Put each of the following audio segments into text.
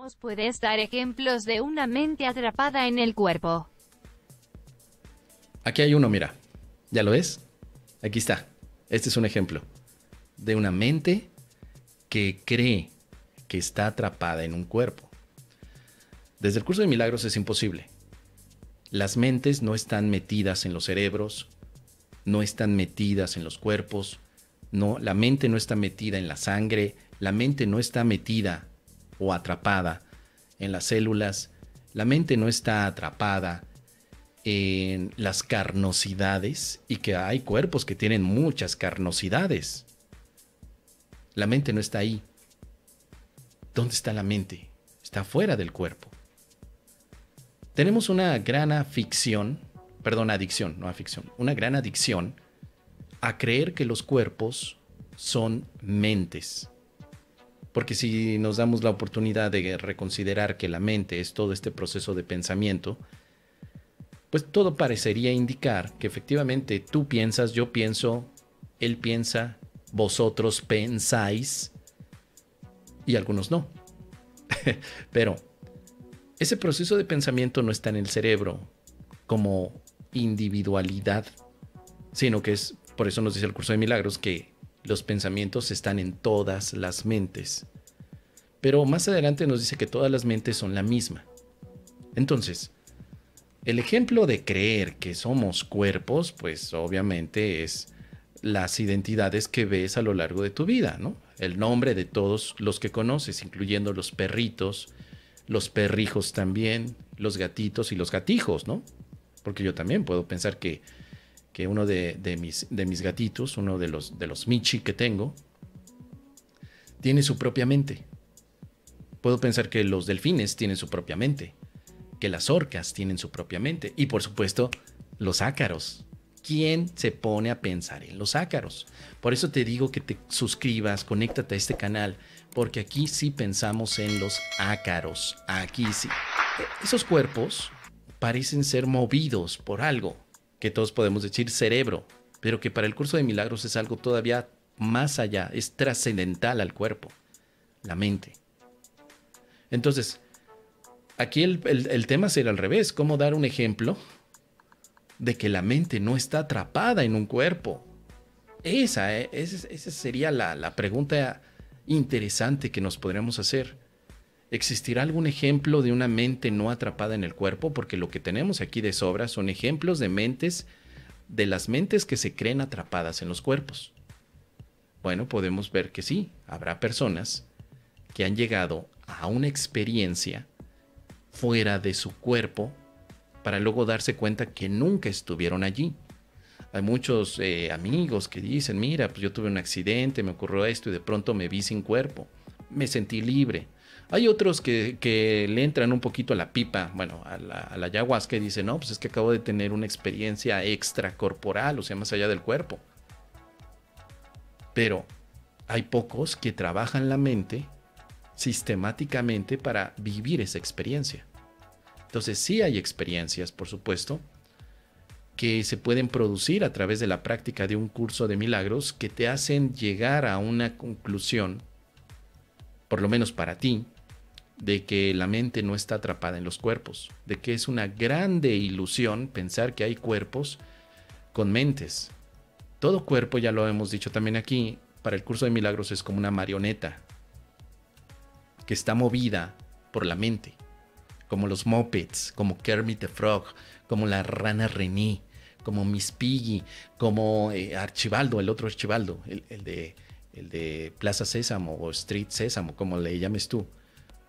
mismos puedes dar ejemplos de una mente atrapada en el cuerpo. Aquí hay uno, mira. ¿Ya lo ves? Aquí está. Este es un ejemplo de una mente que cree que está atrapada en un cuerpo. Desde el curso de milagros es imposible. Las mentes no están metidas en los cerebros, no están metidas en los cuerpos, no, la mente no está metida en la sangre, la mente no está metida o atrapada en las células, la mente no está atrapada en las carnosidades, y que hay cuerpos que tienen muchas carnosidades. La mente no está ahí. ¿Dónde está la mente? Está fuera del cuerpo. Tenemos una gran adicción a creer que los cuerpos son mentes. Porque si nos damos la oportunidad de reconsiderar que la mente es todo este proceso de pensamiento, pues todo parecería indicar que efectivamente tú piensas, yo pienso, él piensa, vosotros pensáis y algunos no. Pero ese proceso de pensamiento no está en el cerebro como individualidad, sino que es, por eso nos dice el curso de milagros, que los pensamientos están en todas las mentes. Pero más adelante nos dice que todas las mentes son la misma. Entonces, el ejemplo de creer que somos cuerpos, pues obviamente es las identidades que ves a lo largo de tu vida, ¿no? El nombre de todos los que conoces, incluyendo los perritos, los perrijos también, los gatitos y los gatijos, ¿no? Porque yo también puedo pensar que uno de mis gatitos, uno de los Michi que tengo, tiene su propia mente. Puedo pensar que los delfines tienen su propia mente, que las orcas tienen su propia mente y, por supuesto, los ácaros. ¿Quién se pone a pensar en los ácaros? Por eso te digo que te suscribas, conéctate a este canal, porque aquí sí pensamos en los ácaros. Aquí sí. Esos cuerpos parecen ser movidos por algo que todos podemos decir cerebro, pero que para el curso de milagros es algo todavía más allá, es trascendental al cuerpo, la mente. Entonces, aquí el tema será al revés. ¿Cómo dar un ejemplo de que la mente no está atrapada en un cuerpo? Esa sería la pregunta interesante que nos podríamos hacer. ¿Existirá algún ejemplo de una mente no atrapada en el cuerpo? Porque lo que tenemos aquí de sobra son ejemplos de mentes, de las mentes que se creen atrapadas en los cuerpos. Bueno, podemos ver que sí, habrá personas que han llegado a una experiencia fuera de su cuerpo para luego darse cuenta que nunca estuvieron allí. Hay muchos amigos que dicen, mira, pues yo tuve un accidente, me ocurrió esto y de pronto me vi sin cuerpo, me sentí libre. Hay otros que le entran un poquito a la pipa, bueno, a la ayahuasca y dicen, no, pues es que acabo de tener una experiencia extracorporal, o sea, más allá del cuerpo. Pero hay pocos que trabajan la mente sistemáticamente para vivir esa experiencia. Entonces sí hay experiencias, por supuesto, que se pueden producir a través de la práctica de un curso de milagros que te hacen llegar a una conclusión, por lo menos para ti, de que la mente no está atrapada en los cuerpos, de que es una grande ilusión pensar que hay cuerpos con mentes. Todo cuerpo, ya lo hemos dicho también aquí, para el curso de milagros es como una marioneta que está movida por la mente, como los Muppets, como Kermit the Frog, como la rana René, como Miss Piggy, como Archibaldo, el otro Archibaldo, el de Plaza Sésamo o Street Sésamo, como le llames tú.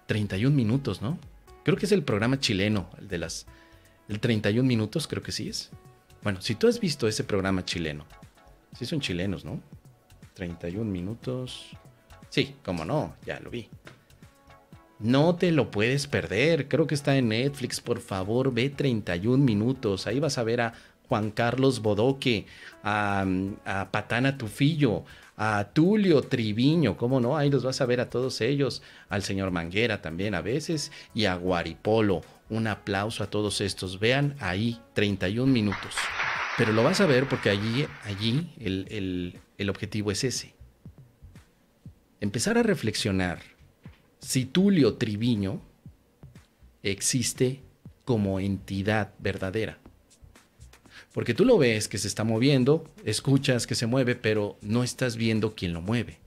31 minutos, ¿no? Creo que es el programa chileno, el 31 minutos, creo que sí es. Bueno, si tú has visto ese programa chileno, sí son chilenos, ¿no? 31 minutos. Sí, cómo no, ya lo vi. No te lo puedes perder, creo que está en Netflix, por favor, ve 31 minutos. Ahí vas a ver a Juan Carlos Bodoque, a Patana Tufillo, a Tulio Triviño, cómo no, ahí los vas a ver a todos ellos, al señor Manguera también a veces, y a Guaripolo. Un aplauso a todos estos, vean ahí 31 minutos. Pero lo vas a ver porque allí el objetivo es ese. Empezar a reflexionar si Tulio Triviño existe como entidad verdadera. Porque tú lo ves que se está moviendo, escuchas que se mueve, pero no estás viendo quién lo mueve.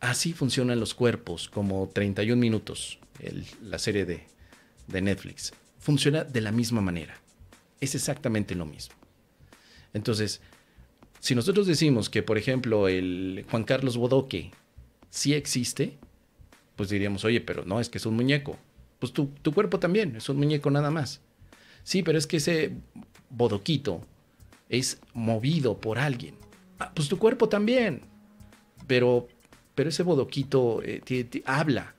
Así funcionan los cuerpos, como 31 minutos, la serie de Netflix. Funciona de la misma manera. Es exactamente lo mismo. Entonces, si nosotros decimos que, por ejemplo, el Juan Carlos Bodoque sí existe, pues diríamos, oye, pero no, es que es un muñeco. Pues tu cuerpo también es un muñeco nada más. Sí, pero es que ese bodoquito es movido por alguien. Ah, pues tu cuerpo también. Pero ese bodoquito habla.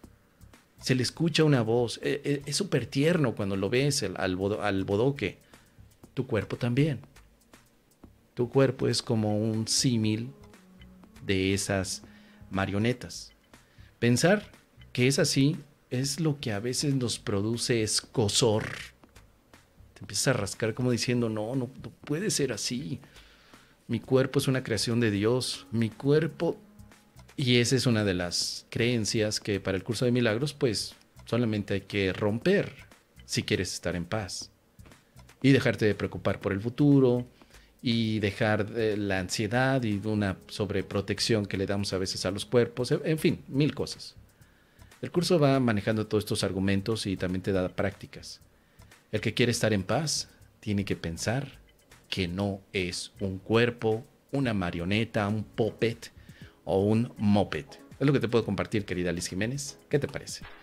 Se le escucha una voz. Es súper tierno cuando lo ves al bodoque. Tu cuerpo también. Tu cuerpo es como un símil de esas marionetas. Pensar que es así es lo que a veces nos produce escozor. Te empiezas a rascar como diciendo, no puede ser así. Mi cuerpo es una creación de Dios. Mi cuerpo... Y esa es una de las creencias que para el curso de milagros, pues, solamente hay que romper si quieres estar en paz. Y dejarte de preocupar por el futuro y dejar la ansiedad y una sobreprotección que le damos a veces a los cuerpos. En fin, mil cosas. El curso va manejando todos estos argumentos y también te da prácticas. El que quiere estar en paz tiene que pensar que no es un cuerpo, una marioneta, un puppet o un moped. Es lo que te puedo compartir, querida Liz Jiménez. ¿Qué te parece?